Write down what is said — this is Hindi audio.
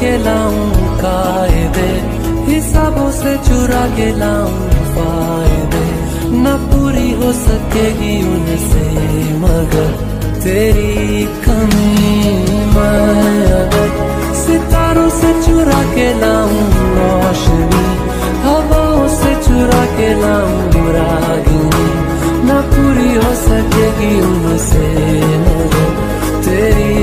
के लाऊं कायदे, हिसाबों से चुरा के लाऊं फायदे। न पूरी हो सकेगी उनसे मगर तेरी कमी, मैं अगर सितारों से चुरा के लाऊं रोशनी, हवाओं से चुरा के लाऊं रागिनी। न पूरी हो सकेगी उनसे मगर तेरी